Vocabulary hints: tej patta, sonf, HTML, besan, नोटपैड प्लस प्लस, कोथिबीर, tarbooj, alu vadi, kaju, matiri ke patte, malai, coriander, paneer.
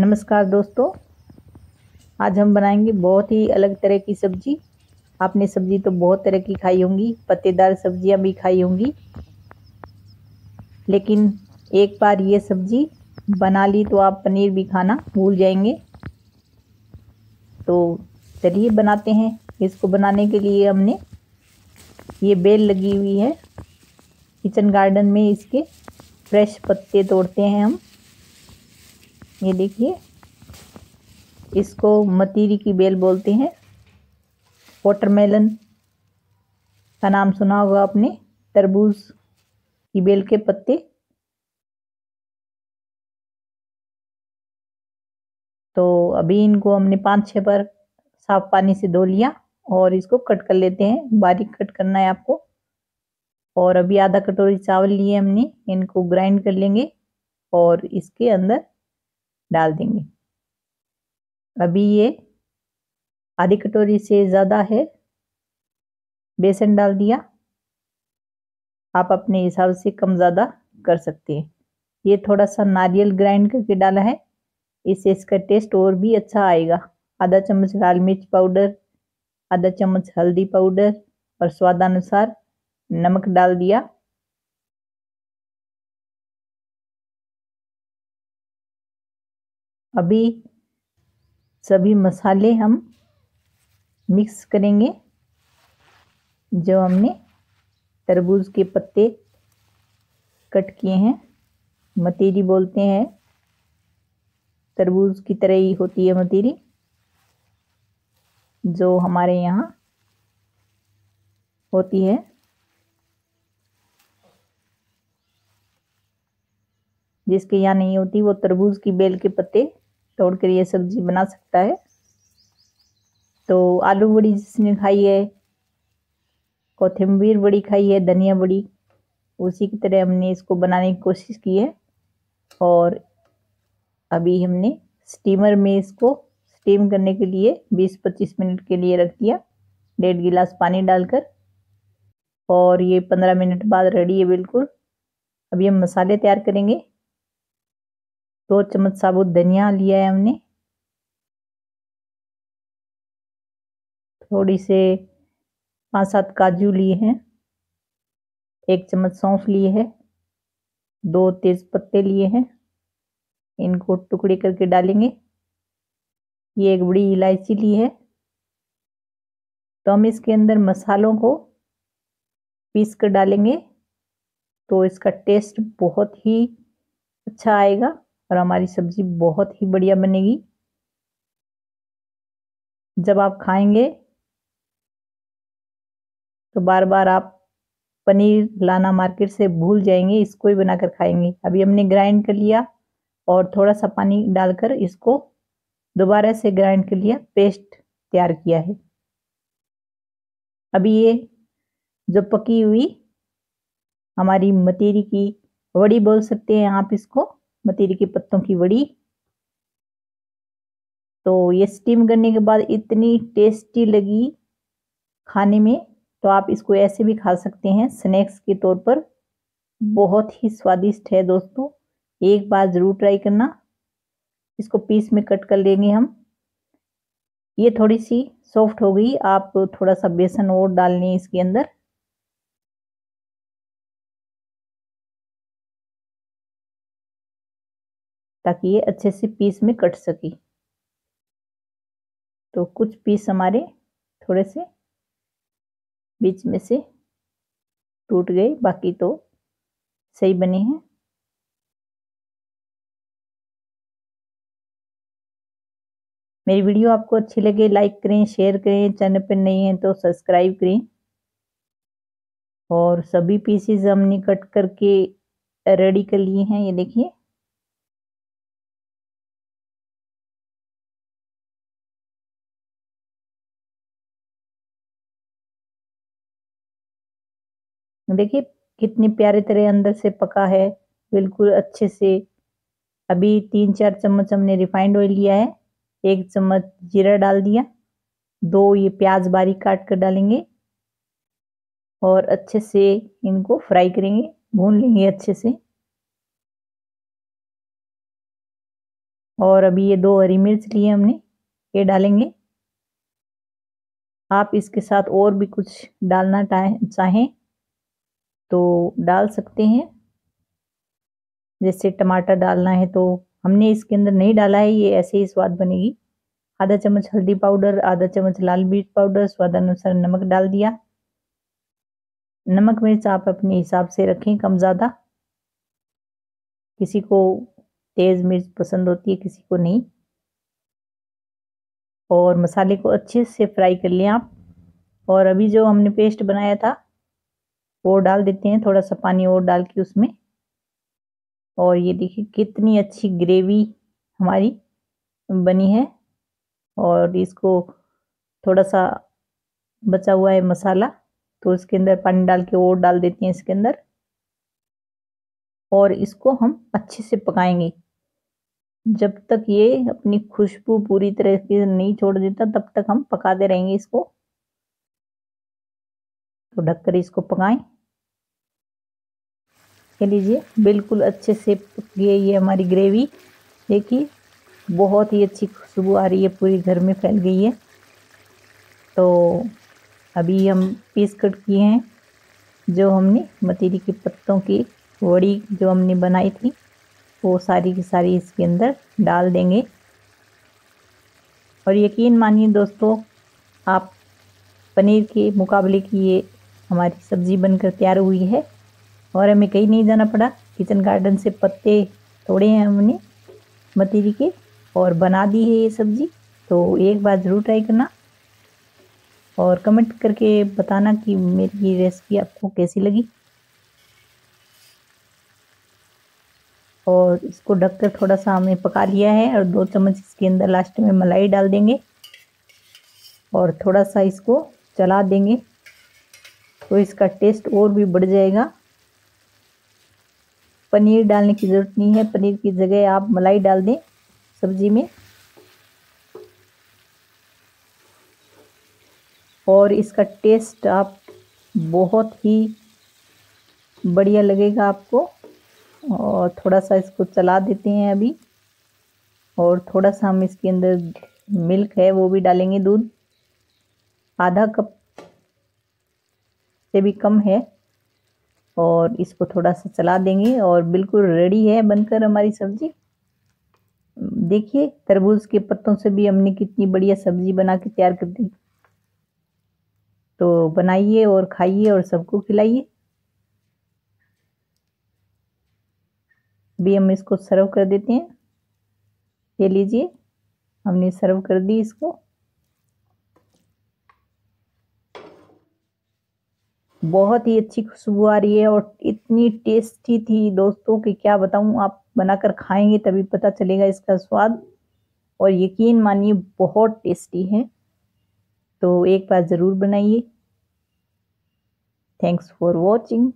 नमस्कार दोस्तों, आज हम बनाएंगे बहुत ही अलग तरह की सब्जी। आपने सब्जी तो बहुत तरह की खाई होंगी, पत्तेदार सब्जियां भी खाई होंगी, लेकिन एक बार ये सब्जी बना ली तो आप पनीर भी खाना भूल जाएंगे। तो चलिए बनाते हैं। इसको बनाने के लिए हमने ये बेल लगी हुई है, किचन गार्डन में इसके फ्रेश पत्ते तोड़ते हैं हम। ये देखिए, इसको मतीरी की बेल बोलते हैं। वाटरमेलन का नाम सुना होगा आपने, तरबूज की बेल के पत्ते। तो अभी इनको हमने 5-6 बार साफ पानी से धो लिया और इसको कट कर लेते हैं। बारीक कट करना है आपको। और अभी आधा कटोरी चावल लिए हमने, इनको ग्राइंड कर लेंगे और इसके अंदर डाल देंगे। अभी ये आधी कटोरी से ज़्यादा है। बेसन डाल दिया, आप अपने हिसाब से कम ज़्यादा कर सकते हैं। ये थोड़ा सा नारियल ग्राइंड करके डाला है, इससे इसका टेस्ट और भी अच्छा आएगा। आधा चम्मच लाल मिर्च पाउडर, आधा चम्मच हल्दी पाउडर और स्वादानुसार नमक डाल दिया। अभी सभी मसाले हम मिक्स करेंगे जो हमने तरबूज के पत्ते कट किए हैं। मतीरी बोलते हैं, तरबूज की तरह ही होती है मतीरी जो हमारे यहाँ होती है। जिसके यहाँ नहीं होती वो तरबूज की बेल के पत्ते तोड़ कर ये सब्जी बना सकता है। तो आलू बड़ी जिसने खाई है, कोथिंबीर बड़ी खाई है, धनिया बड़ी, उसी की तरह हमने इसको बनाने की कोशिश की है। और अभी हमने स्टीमर में इसको स्टीम करने के लिए 20-25 मिनट के लिए रख दिया, 1.5 गिलास पानी डालकर। और ये 15 मिनट बाद रेडी है बिल्कुल। अभी हम मसाले तैयार करेंगे। 2 चम्मच साबुत धनिया लिया है हमने, थोड़ी से 5-7 काजू लिए हैं, 1 चम्मच सौंफ लिए है, 2 तेज पत्ते लिए हैं, इनको टुकड़े करके डालेंगे। ये 1 बड़ी इलायची ली है। तो हम इसके अंदर मसालों को पीस कर डालेंगे तो इसका टेस्ट बहुत ही अच्छा आएगा और हमारी सब्ज़ी बहुत ही बढ़िया बनेगी। जब आप खाएंगे तो बार बार आप पनीर लाना मार्केट से भूल जाएंगे, इसको ही बनाकर खाएंगे। अभी हमने ग्राइंड कर लिया और थोड़ा सा पानी डालकर इसको दोबारा से ग्राइंड कर लिया, पेस्ट तैयार किया है। अभी ये जो पकी हुई हमारी मतीरी की वड़ी बोल सकते हैं आप इसको, मतीरी के पत्तों की वड़ी, तो ये स्टीम करने के बाद इतनी टेस्टी लगी खाने में। तो आप इसको ऐसे भी खा सकते हैं स्नैक्स के तौर पर, बहुत ही स्वादिष्ट है दोस्तों, एक बार ज़रूर ट्राई करना। इसको पीस में कट कर लेंगे हम। ये थोड़ी सी सॉफ्ट हो गई, आप थोड़ा सा बेसन और डाल लें इसके अंदर। ताकि ये अच्छे से पीस में कट सके। तो कुछ पीस हमारे थोड़े से बीच में से टूट गए, बाकी तो सही बने हैं। मेरी वीडियो आपको अच्छी लगे लाइक करें, शेयर करें, चैनल पर नए हैं तो सब्सक्राइब करें। और सभी पीसेस हमने कट करके रेडी कर लिए हैं, ये देखिए। देखिए कितनी प्यारे तरह अंदर से पका है बिल्कुल अच्छे से। अभी 3-4 चम्मच हमने रिफाइंड ऑयल लिया है, 1 चम्मच जीरा डाल दिया, 2 ये प्याज बारीक काट कर डालेंगे और अच्छे से इनको फ्राई करेंगे, भून लेंगे अच्छे से। और अभी ये 2 हरी मिर्च ली है हमने, ये डालेंगे। आप इसके साथ और भी कुछ डालना चाहें तो डाल सकते हैं, जैसे टमाटर डालना है तो हमने इसके अंदर नहीं डाला है, ये ऐसे ही स्वाद बनेगी। आधा चम्मच हल्दी पाउडर, आधा चम्मच लाल मिर्च पाउडर, स्वादानुसार नमक डाल दिया। नमक मिर्च आप अपने हिसाब से रखें, कम ज़्यादा, किसी को तेज़ मिर्च पसंद होती है किसी को नहीं। और मसाले को अच्छे से फ्राई कर लें आप। और अभी जो हमने पेस्ट बनाया था वो डाल देते हैं, थोड़ा सा पानी और डाल के उसमें। और ये देखिए कितनी अच्छी ग्रेवी हमारी बनी है। और इसको थोड़ा सा बचा हुआ है मसाला तो इसके अंदर पानी डाल के और डाल देते हैं इसके अंदर, और इसको हम अच्छे से पकाएंगे जब तक ये अपनी खुशबू पूरी तरह से नहीं छोड़ देता, तब तक हम पकाते रहेंगे इसको। तो ढककर इसको पकाएं। ये लीजिए बिल्कुल अच्छे से पक गई ये हमारी ग्रेवी। देखिए बहुत ही अच्छी खुशबू आ रही है, पूरे घर में फैल गई है। तो अभी हम पीस कट किए हैं जो हमने मतीरी के पत्तों की वड़ी जो हमने बनाई थी वो सारी की सारी इसके अंदर डाल देंगे। और यकीन मानिए दोस्तों, आप पनीर के मुकाबले की ये हमारी सब्ज़ी बनकर तैयार हुई है। और हमें कहीं नहीं जाना पड़ा, किचन गार्डन से पत्ते तोड़े हैं हमने मतीरी के और बना दी है ये सब्ज़ी। तो एक बार ज़रूर ट्राई करना और कमेंट करके बताना कि मेरी ये रेसिपी आपको कैसी लगी। और इसको ढककर थोड़ा सा हमने पका लिया है। और 2 चम्मच इसके अंदर लास्ट में मलाई डाल देंगे और थोड़ा सा इसको चला देंगे तो इसका टेस्ट और भी बढ़ जाएगा। पनीर डालने की ज़रूरत नहीं है, पनीर की जगह आप मलाई डाल दें सब्ज़ी में। और इसका टेस्ट आप बहुत ही बढ़िया लगेगा आपको। और थोड़ा सा इसको चला देते हैं अभी। और थोड़ा सा हम इसके अंदर मिल्क है वो भी डालेंगे, दूध आधा कप से भी कम है। और इसको थोड़ा सा चला देंगे और बिल्कुल रेडी है बनकर हमारी सब्ज़ी। देखिए तरबूज के पत्तों से भी हमने कितनी बढ़िया सब्ज़ी बना के तैयार कर दी। तो बनाइए और खाइए और सबको खिलाइए। भी हम इसको सर्व कर देते हैं। ये लीजिए हमने सर्व कर दी इसको। बहुत ही अच्छी खुशबू आ रही है और इतनी टेस्टी थी दोस्तों कि क्या बताऊं। आप बनाकर खाएंगे तभी पता चलेगा इसका स्वाद। और यकीन मानिए बहुत टेस्टी है। तो एक बार ज़रूर बनाइए। Thanks for watching.